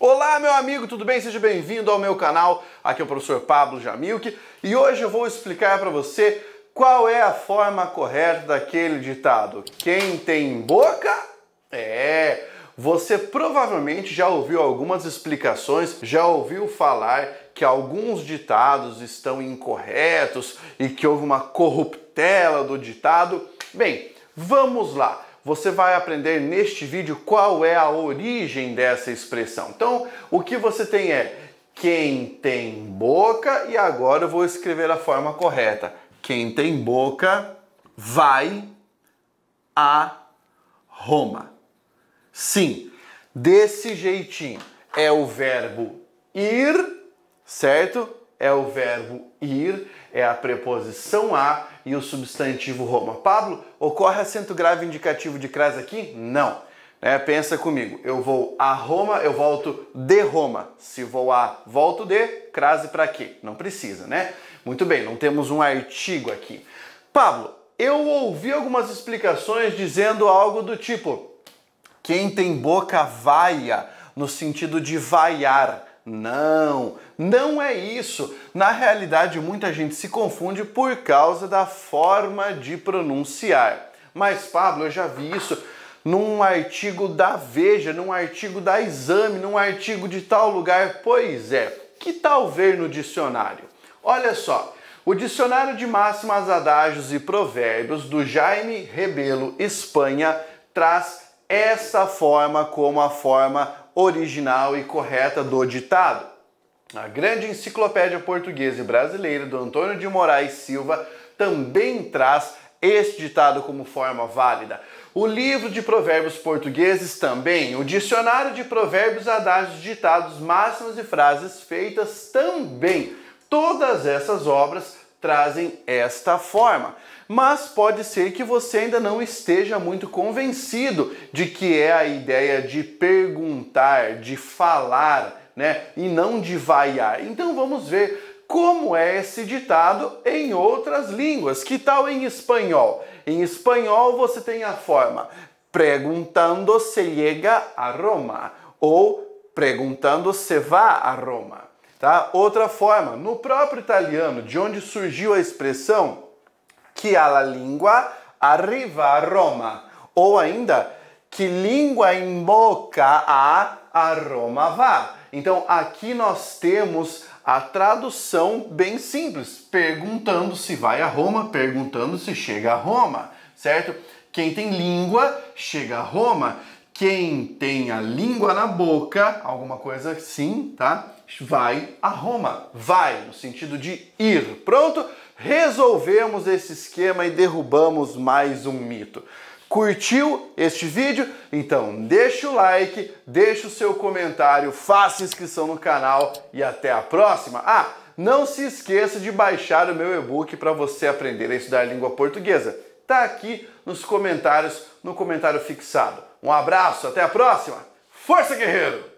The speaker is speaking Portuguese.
Olá meu amigo, tudo bem? Seja bem-vindo ao meu canal, aqui é o professor Pablo Jamilk e hoje eu vou explicar para você qual é a forma correta daquele ditado. Quem tem boca é... Você provavelmente já ouviu algumas explicações, já ouviu falar que alguns ditados estão incorretos e que houve uma corruptela do ditado. Bem, vamos lá. Você vai aprender neste vídeo qual é a origem dessa expressão. Então, o que você tem é quem tem boca, e agora eu vou escrever a forma correta. Quem tem boca vai a Roma. Sim, desse jeitinho. É o verbo ir, certo? É o verbo ir, é a preposição a e o substantivo Roma. Pablo, ocorre acento grave indicativo de crase aqui? Não. É, pensa comigo, eu vou a Roma, eu volto de Roma. Se vou a, volto de, crase para quê? Não precisa, né? Muito bem, não temos um artigo aqui. Pablo, eu ouvi algumas explicações dizendo algo do tipo... Quem tem boca vaia, no sentido de vaiar. Não, não é isso. Na realidade, muita gente se confunde por causa da forma de pronunciar. Mas, Pablo, eu já vi isso num artigo da Veja, num artigo da Exame, num artigo de tal lugar. Pois é, que tal ver no dicionário? Olha só, o Dicionário de Máximas, Adágios e Provérbios, do Jaime Rebelo, Espanha, traz essa forma como a forma original e correta do ditado. A Grande Enciclopédia Portuguesa e Brasileira, do Antônio de Moraes Silva, também traz este ditado como forma válida. O Livro de Provérbios Portugueses também. O Dicionário de Provérbios, Adágios, Ditados, Máximas e Frases Feitas também. Todas essas obras trazem esta forma, mas pode ser que você ainda não esteja muito convencido de que é a ideia de perguntar, de falar, né, e não de vaiar. Então vamos ver como é esse ditado em outras línguas. Que tal em espanhol? Em espanhol você tem a forma preguntando se llega a Roma ou perguntando se vá a Roma. Tá? Outra forma, no próprio italiano, de onde surgiu a expressão que alla lingua arriva a Roma, ou ainda que língua em boca a Roma vá. Então aqui nós temos a tradução bem simples, perguntando se vai a Roma, perguntando se chega a Roma, certo? Quem tem língua chega a Roma. Quem tem a língua na boca, alguma coisa assim, tá? Vai a Roma. Vai, no sentido de ir. Pronto? Resolvemos esse esquema e derrubamos mais um mito. Curtiu este vídeo? Então deixa o like, deixa o seu comentário, faça inscrição no canal e até a próxima. Ah, não se esqueça de baixar o meu e-book para você aprender a estudar língua portuguesa. Tá aqui nos comentários, no comentário fixado. Um abraço, até a próxima. Força, guerreiro!